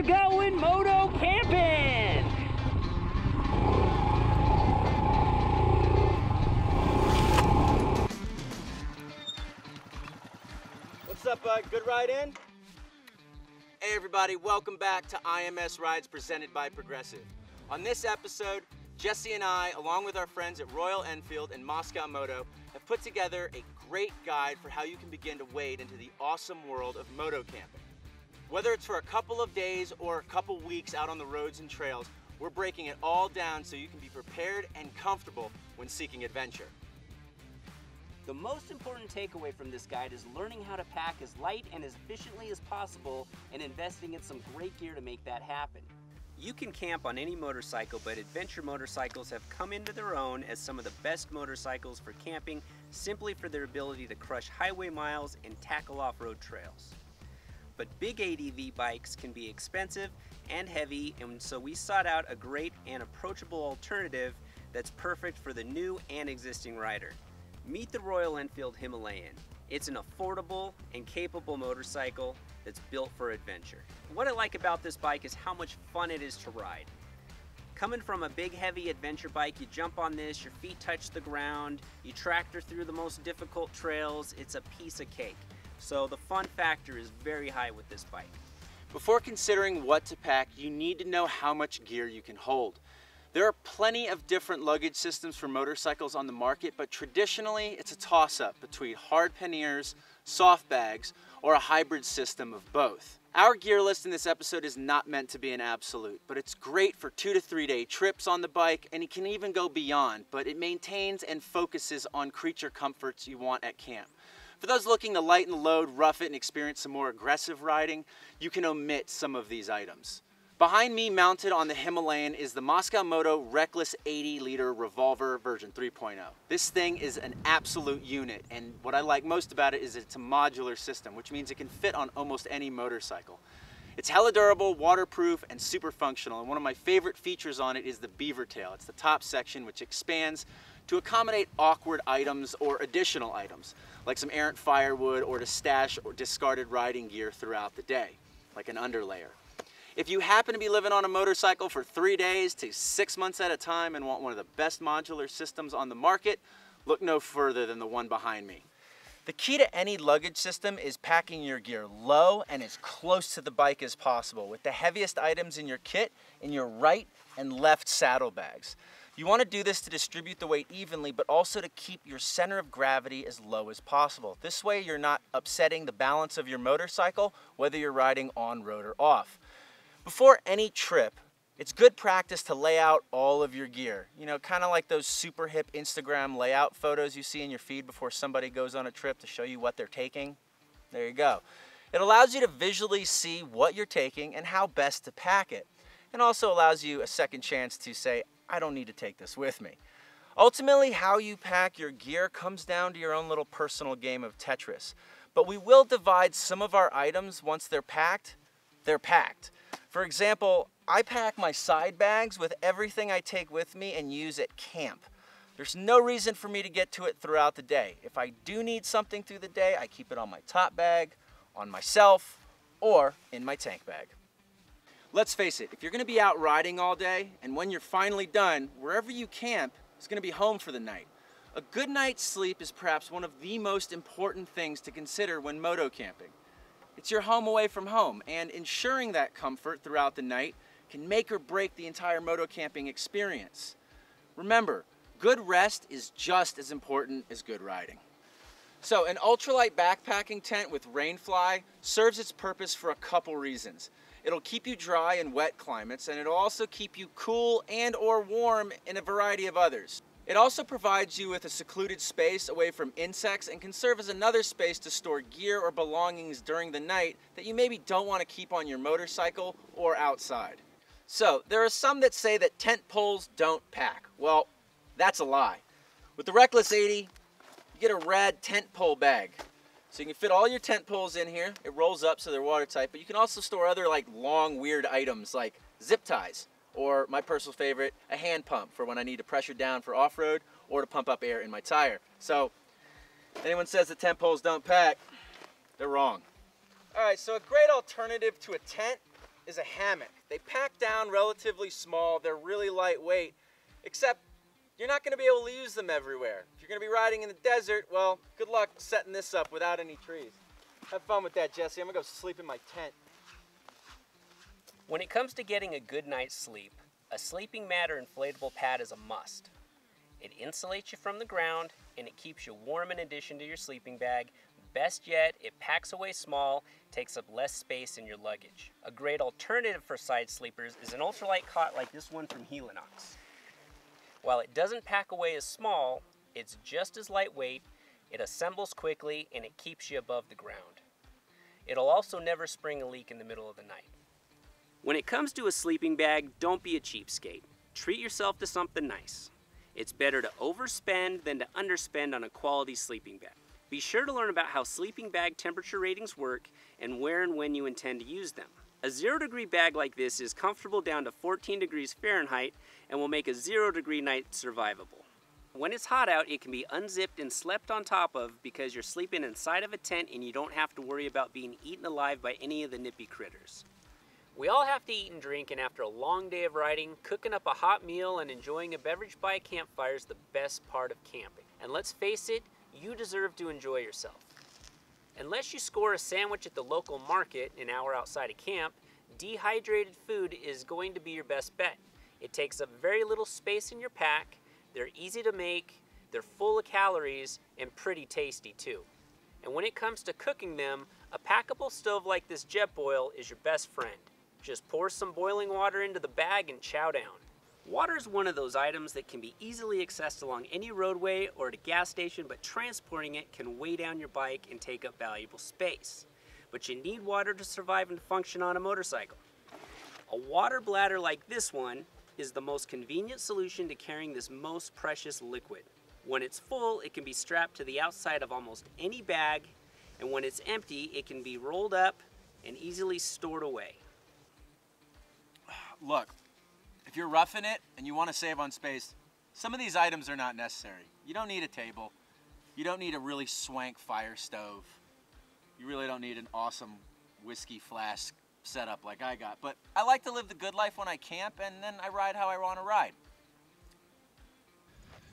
we're going moto camping. What's up, bud? Good ride in? Hey everybody, welcome back to IMS Rides presented by Progressive. On this episode, Jesse and I, along with our friends at Royal Enfield and Mosko Moto, have put together a great guide for how you can begin to wade into the awesome world of moto camping. Whether it's for a couple of days or a couple weeks out on the roads and trails, we're breaking it all down so you can be prepared and comfortable when seeking adventure. The most important takeaway from this guide is learning how to pack as light and as efficiently as possible and investing in some great gear to make that happen. You can camp on any motorcycle, but adventure motorcycles have come into their own as some of the best motorcycles for camping simply for their ability to crush highway miles and tackle off-road trails. But big ADV bikes can be expensive and heavy, and so we sought out a great and approachable alternative that's perfect for the new and existing rider. Meet the Royal Enfield Himalayan. It's an affordable and capable motorcycle that's built for adventure. What I like about this bike is how much fun it is to ride. Coming from a big, heavy adventure bike, you jump on this, your feet touch the ground, you tractor through the most difficult trails, it's a piece of cake. So the fun factor is very high with this bike. Before considering what to pack, you need to know how much gear you can hold. There are plenty of different luggage systems for motorcycles on the market, but traditionally it's a toss-up between hard panniers, soft bags, or a hybrid system of both. Our gear list in this episode is not meant to be an absolute, but it's great for 2 to 3 day trips on the bike, and it can even go beyond, but it maintains and focuses on creature comforts you want at camp. For those looking to lighten the load, rough it, and experience some more aggressive riding, you can omit some of these items. Behind me, mounted on the Himalayan, is the Mosko Moto Reckless 80L Revolver V3.0. This thing is an absolute unit, and what I like most about it is it's a modular system, which means it can fit on almost any motorcycle. It's hella durable, waterproof, and super functional, and one of my favorite features on it is the beaver tail. It's the top section, which expands to accommodate awkward items or additional items, like some errant firewood or to stash or discarded riding gear throughout the day, like an underlayer. If you happen to be living on a motorcycle for 3 days to 6 months at a time and want one of the best modular systems on the market, look no further than the one behind me. The key to any luggage system is packing your gear low and as close to the bike as possible, with the heaviest items in your kit in your right and left saddlebags. You want to do this to distribute the weight evenly, but also to keep your center of gravity as low as possible. This way you're not upsetting the balance of your motorcycle, whether you're riding on road or off. Before any trip, it's good practice to lay out all of your gear. You know, kind of like those super hip Instagram layout photos you see in your feed before somebody goes on a trip to show you what they're taking. There you go. It allows you to visually see what you're taking and how best to pack it. And also allows you a second chance to say, I don't need to take this with me. Ultimately, how you pack your gear comes down to your own little personal game of Tetris. But we will divide some of our items once they're packed. They're packed. For example, I pack my side bags with everything I take with me and use at camp. There's no reason for me to get to it throughout the day. If I do need something through the day, I keep it on my top bag, on myself, or in my tank bag. Let's face it, if you're gonna be out riding all day, and when you're finally done, wherever you camp is gonna be home for the night. A good night's sleep is perhaps one of the most important things to consider when moto camping. It's your home away from home, and ensuring that comfort throughout the night can make or break the entire moto camping experience. Remember, good rest is just as important as good riding. So an ultralight backpacking tent with rainfly serves its purpose for a couple reasons. It'll keep you dry in wet climates, and it'll also keep you cool and or warm in a variety of others. It also provides you with a secluded space away from insects and can serve as another space to store gear or belongings during the night that you maybe don't want to keep on your motorcycle or outside. So there are some that say that tent poles don't pack. Well, that's a lie. With the Reckless 80, you get a rad tent pole bag. So you can fit all your tent poles in here. It rolls up so they're watertight, but you can also store other like long weird items like zip ties, or my personal favorite, a hand pump for when I need to pressure down for off-road or to pump up air in my tire. So anyone says the tent poles don't pack, they're wrong. All right, so a great alternative to a tent is a hammock. They pack down relatively small, they're really lightweight, except you're not gonna be able to use them everywhere. If you're gonna be riding in the desert, well, good luck setting this up without any trees. Have fun with that, Jesse. I'm gonna go sleep in my tent. When it comes to getting a good night's sleep, a sleeping mat or inflatable pad is a must. It insulates you from the ground and it keeps you warm in addition to your sleeping bag. Best yet, it packs away small, takes up less space in your luggage. A great alternative for side sleepers is an ultralight cot like this one from Helinox. While it doesn't pack away as small, it's just as lightweight, it assembles quickly, and it keeps you above the ground. It'll also never spring a leak in the middle of the night. When it comes to a sleeping bag, don't be a cheapskate. Treat yourself to something nice. It's better to overspend than to underspend on a quality sleeping bag. Be sure to learn about how sleeping bag temperature ratings work and where and when you intend to use them. A 0 degree bag like this is comfortable down to 14 degrees Fahrenheit and will make a 0 degree night survivable. When it's hot out, it can be unzipped and slept on top of because you're sleeping inside of a tent and you don't have to worry about being eaten alive by any of the nippy critters. We all have to eat and drink, and after a long day of riding, cooking up a hot meal and enjoying a beverage by a campfire is the best part of camping. And let's face it, you deserve to enjoy yourself. Unless you score a sandwich at the local market an hour outside of camp, dehydrated food is going to be your best bet. It takes up very little space in your pack, they're easy to make, they're full of calories, and pretty tasty too. And when it comes to cooking them, a packable stove like this Jetboil is your best friend. Just pour some boiling water into the bag and chow down. Water is one of those items that can be easily accessed along any roadway or at a gas station, but transporting it can weigh down your bike and take up valuable space. But you need water to survive and function on a motorcycle. A water bladder like this one is the most convenient solution to carrying this most precious liquid. When it's full, it can be strapped to the outside of almost any bag, and when it's empty, it can be rolled up and easily stored away. Look. If you're roughing it and you want to save on space, some of these items are not necessary. You don't need a table. You don't need a really swank fire stove. You really don't need an awesome whiskey flask setup like I got. But I like to live the good life when I camp, and then I ride how I want to ride.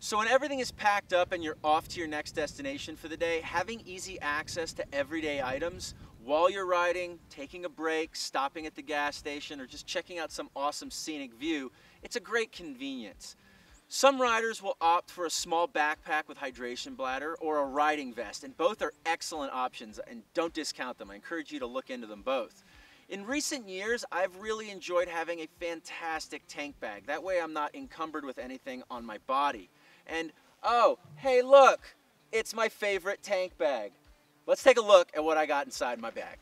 So when everything is packed up and you're off to your next destination for the day, having easy access to everyday items while you're riding, taking a break, stopping at the gas station, or just checking out some awesome scenic view, it's a great convenience. Some riders will opt for a small backpack with hydration bladder or a riding vest, and both are excellent options, and don't discount them. I encourage you to look into them both. In recent years, I've really enjoyed having a fantastic tank bag. That way I'm not encumbered with anything on my body. And, oh, hey look, it's my favorite tank bag. Let's take a look at what I got inside my bag.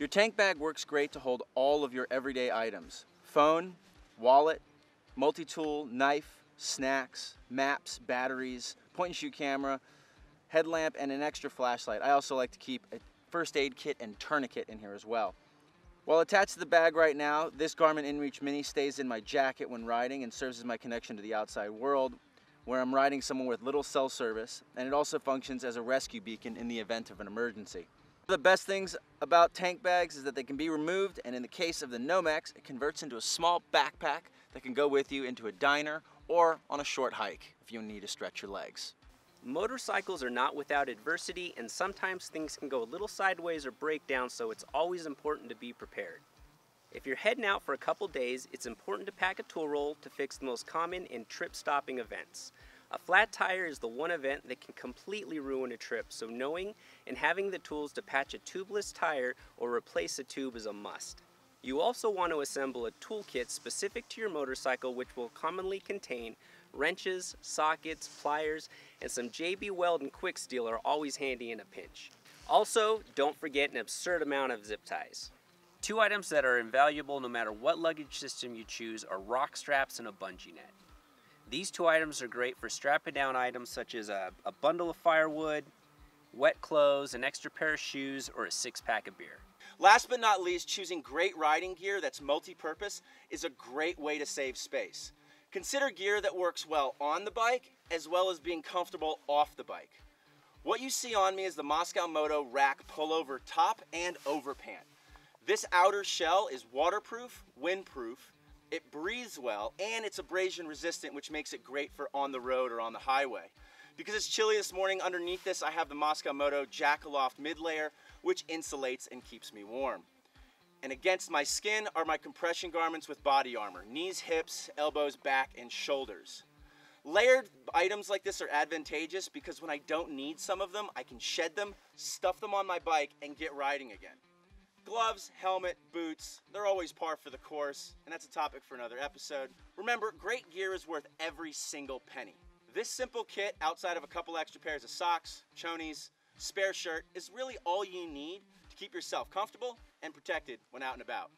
Your tank bag works great to hold all of your everyday items. Phone, wallet, multi-tool, knife, snacks, maps, batteries, point-and-shoot camera, headlamp, and an extra flashlight. I also like to keep a first aid kit and tourniquet in here as well. While attached to the bag right now, this Garmin InReach Mini stays in my jacket when riding and serves as my connection to the outside world, where I'm riding somewhere with little cell service, and it also functions as a rescue beacon in the event of an emergency. The best things about tank bags is that they can be removed, and in the case of the Nomex, it converts into a small backpack that can go with you into a diner or on a short hike if you need to stretch your legs. Motorcycles are not without adversity, and sometimes things can go a little sideways or break down, so it's always important to be prepared. If you're heading out for a couple days, it's important to pack a tool roll to fix the most common and trip-stopping events. A flat tire is the one event that can completely ruin a trip, so knowing and having the tools to patch a tubeless tire or replace a tube is a must. You also want to assemble a toolkit specific to your motorcycle, which will commonly contain wrenches, sockets, pliers, and some JB Weld and Quick Steel are always handy in a pinch. Also, don't forget an absurd amount of zip ties. Two items that are invaluable no matter what luggage system you choose are rock straps and a bungee net. These two items are great for strapping down items such as a bundle of firewood, wet clothes, an extra pair of shoes, or a 6-pack of beer. Last but not least, choosing great riding gear that's multi-purpose is a great way to save space. Consider gear that works well on the bike as well as being comfortable off the bike. What you see on me is the Mosko Moto Rak pullover top and overpant. This outer shell is waterproof, windproof, it breathes well, and it's abrasion resistant, which makes it great for on the road or on the highway. Because it's chilly this morning, underneath this I have the Mosko Moto Jackaloft mid layer, which insulates and keeps me warm. And against my skin are my compression garments with body armor, knees, hips, elbows, back, and shoulders. Layered items like this are advantageous because when I don't need some of them, I can shed them, stuff them on my bike, and get riding again. Gloves, helmet, boots, they're always par for the course, and that's a topic for another episode. Remember, great gear is worth every single penny. This simple kit, outside of a couple extra pairs of socks, chonies, spare shirt, is really all you need to keep yourself comfortable and protected when out and about.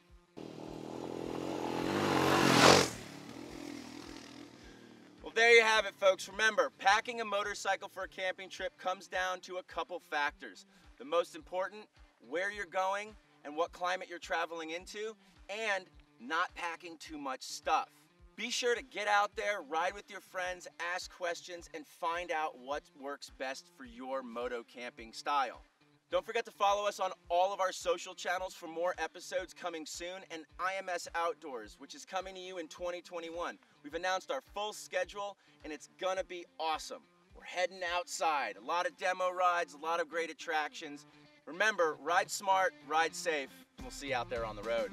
Well, there you have it, folks. Remember, packing a motorcycle for a camping trip comes down to a couple factors. The most important, where you're going and what climate you're traveling into, and not packing too much stuff. Be sure to get out there, ride with your friends, ask questions, and find out what works best for your moto camping style. Don't forget to follow us on all of our social channels for more episodes coming soon, and IMS Outdoors, which is coming to you in 2021. We've announced our full schedule, and it's gonna be awesome. We're heading outside. A lot of demo rides, a lot of great attractions. Remember, ride smart, ride safe, and we'll see you out there on the road.